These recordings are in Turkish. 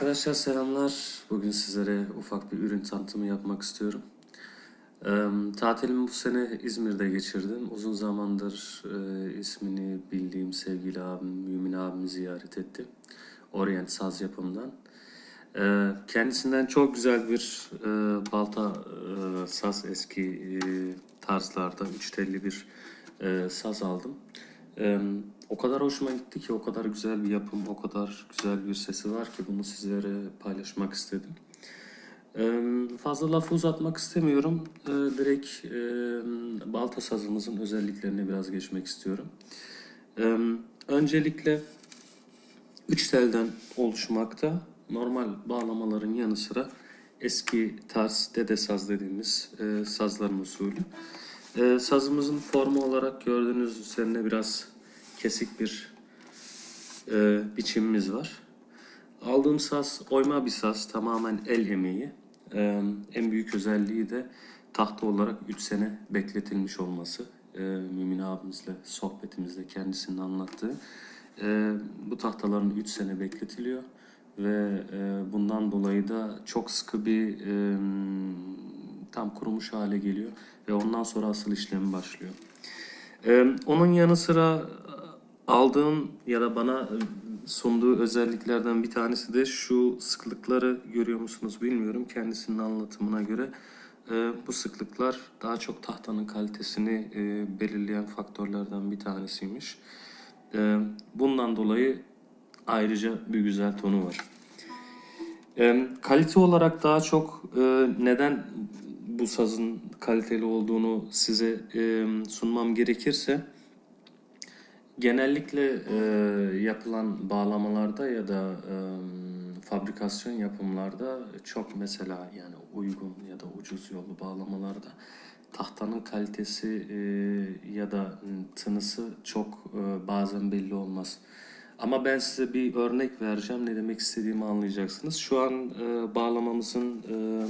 Arkadaşlar selamlar. Bugün sizlere ufak bir ürün tanıtımı yapmak istiyorum. Tatilimi bu sene İzmir'de geçirdim. Uzun zamandır ismini bildiğim sevgili abim, Mümin abimi ziyaret ettim. Orient Saz yapımından. Kendisinden çok güzel bir balta saz eski tarzlarda 3 telli bir saz aldım. O kadar hoşuma gitti ki, o kadar güzel bir yapım, o kadar güzel bir sesi var ki bunu sizlere paylaşmak istedim. Fazla lafı uzatmak istemiyorum. Direkt balta sazımızın özelliklerine biraz geçmek istiyorum. Öncelikle 3 telden oluşmakta. Normal bağlamaların yanı sıra eski tarz dede saz dediğimiz sazların usulü. Sazımızın formu olarak gördüğünüz üzerine biraz kesik bir biçimimiz var. Aldığım saz oyma bir saz, tamamen el emeği. En büyük özelliği de tahta olarak 3 sene bekletilmiş olması. Mümin abimizle sohbetimizde kendisinin anlattığı. Bu tahtaların 3 sene bekletiliyor ve bundan dolayı da çok sıkı bir tam kurumuş hale geliyor ve ondan sonra asıl işlemi başlıyor. Onun yanı sıra aldığım ya da bana sunduğu özelliklerden bir tanesi de şu sıklıkları görüyor musunuz bilmiyorum. Kendisinin anlatımına göre bu sıklıklar daha çok tahtanın kalitesini belirleyen faktörlerden bir tanesiymiş. Bundan dolayı ayrıca bir güzel tonu var. Kalite olarak daha çok neden bu sazın kaliteli olduğunu size sunmam gerekirse, genellikle yapılan bağlamalarda ya da fabrikasyon yapımlarda çok mesela yani uygun ya da ucuz yollu bağlamalarda tahtanın kalitesi ya da tınısı çok bazen belli olmaz. Ama ben size bir örnek vereceğim, ne demek istediğimi anlayacaksınız. Şu an bağlamamızın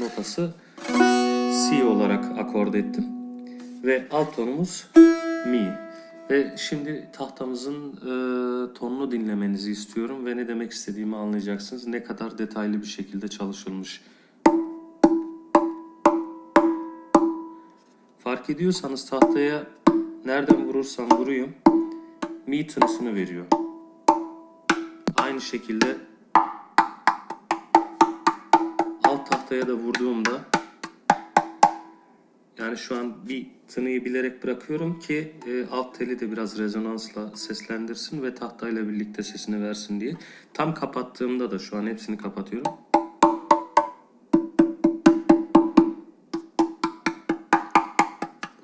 notası C olarak akord ettim ve alt tonumuz Mi. Ve şimdi tahtamızın tonunu dinlemenizi istiyorum ve ne demek istediğimi anlayacaksınız. Ne kadar detaylı bir şekilde çalışılmış. Fark ediyorsanız tahtaya nereden vurursam vurayım mi tınısını veriyor. Aynı şekilde alt tahtaya da vurduğumda, yani şu an bir tınıyı bilerek bırakıyorum ki alt teli de biraz rezonansla seslendirsin ve tahtayla birlikte sesini versin diye. Tam kapattığımda da şu an hepsini kapatıyorum.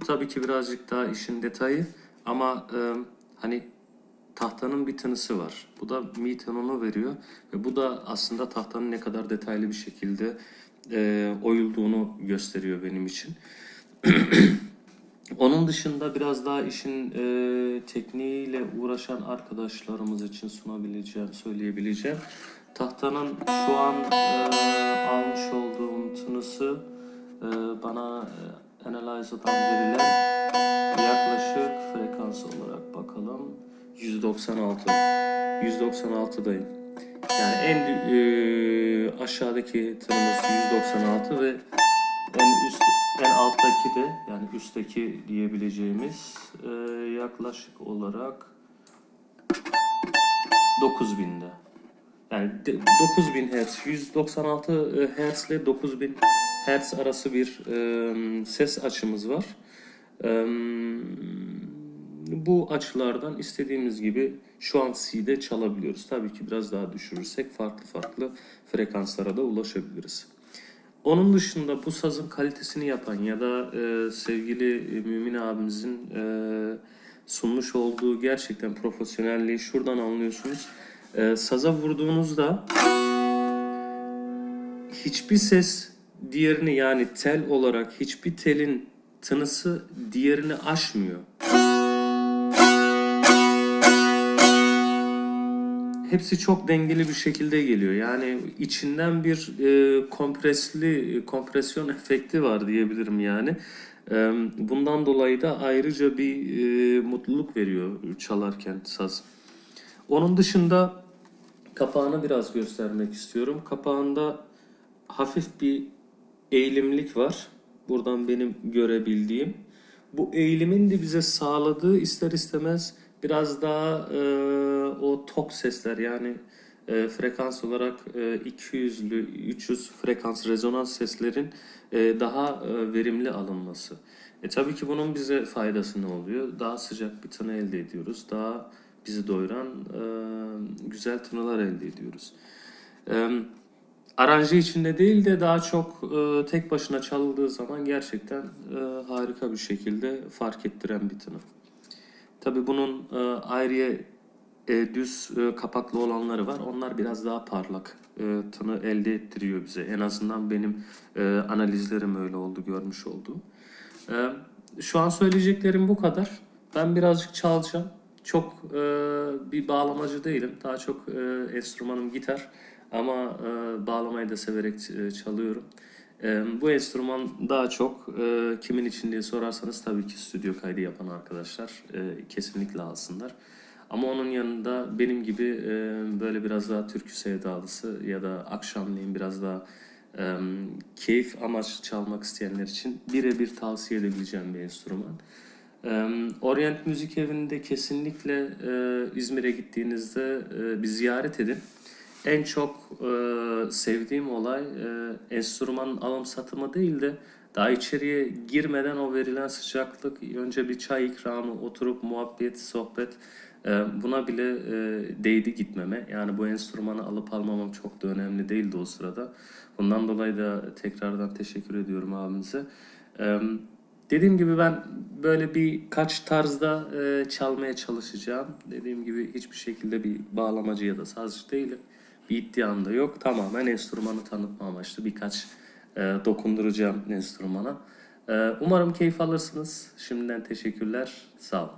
Bu tabii ki birazcık daha işin detayı ama hani tahtanın bir tınısı var. Bu da mi tonunu veriyor ve bu da aslında tahtanın ne kadar detaylı bir şekilde oyulduğunu gösteriyor benim için. Onun dışında biraz daha işin tekniğiyle uğraşan arkadaşlarımız için söyleyebileceğim. Tahtanın şu an almış olduğum tınısı bana Analyzer'dan verilen yaklaşık frekans olarak bakalım 196. 196'dayım. Yani en aşağıdaki tınımız 196 ve en alttaki de, yani üstteki diyebileceğimiz yaklaşık olarak 9000'de. Yani 9000 Hz, 196 Hz ile 9000 Hz arası bir ses açımız var. Bu açılardan istediğimiz gibi şu an C'de çalabiliyoruz. Tabii ki biraz daha düşürürsek farklı frekanslara da ulaşabiliriz. Onun dışında bu sazın kalitesini yapan ya da sevgili Mümin abimizin sunmuş olduğu gerçekten profesyonelliği şuradan anlıyorsunuz. Saza vurduğunuzda hiçbir ses diğerini, yani tel olarak hiçbir telin tınısı diğerini aşmıyor. Hepsi çok dengeli bir şekilde geliyor. Yani içinden bir kompresyon efekti var diyebilirim yani. Bundan dolayı da ayrıca bir mutluluk veriyor çalarken saz. Onun dışında kapağını biraz göstermek istiyorum. Kapağında hafif bir eğilimlik var. Buradan benim görebildiğim. Bu eğilimin de bize sağladığı ister istemez biraz daha o tok sesler, yani frekans olarak 200'lü 300 frekans rezonans seslerin daha verimli alınması. Tabii ki bunun bize faydası ne oluyor? Daha sıcak bir tını elde ediyoruz. Daha bizi doyuran güzel tınılar elde ediyoruz. Aranje içinde değil de daha çok tek başına çalıldığı zaman gerçekten harika bir şekilde fark ettiren bir tını. Tabii bunun ayrıya düz kapaklı olanları var. Onlar biraz daha parlak tını elde ettiriyor bize. En azından benim analizlerim öyle oldu, görmüş olduğum. Şu an söyleyeceklerim bu kadar. Ben birazcık çalacağım. Çok bir bağlamacı değilim. Daha çok enstrümanım gitar. Ama bağlamayı da severek çalıyorum. Bu enstrüman daha çok kimin için diye sorarsanız tabii ki stüdyo kaydı yapan arkadaşlar kesinlikle alsınlar. Ama onun yanında benim gibi böyle biraz daha türkü sevdalısı ya da akşamleyin biraz daha keyif amaçlı çalmak isteyenler için birebir tavsiye edebileceğim bir enstrüman. Orient Müzik Evi'nde kesinlikle İzmir'e gittiğinizde bir ziyaret edin. En çok sevdiğim olay enstrümanın alım satımı değil de daha içeriye girmeden o verilen sıcaklık, önce bir çay ikramı, oturup muhabbet, sohbet, buna bile değdi gitmeme. Yani bu enstrümanı alıp almamam çok da önemli değildi o sırada. Bundan dolayı da tekrardan teşekkür ediyorum abimize. Dediğim gibi ben böyle birkaç tarzda çalmaya çalışacağım. Dediğim gibi hiçbir şekilde bir bağlamacı ya da sazcı değilim. Bir iddiam da yok. Tamamen enstrümanı tanıtma amaçlı birkaç dokunduracağım enstrümana. Umarım keyif alırsınız. Şimdiden teşekkürler. Sağ olun.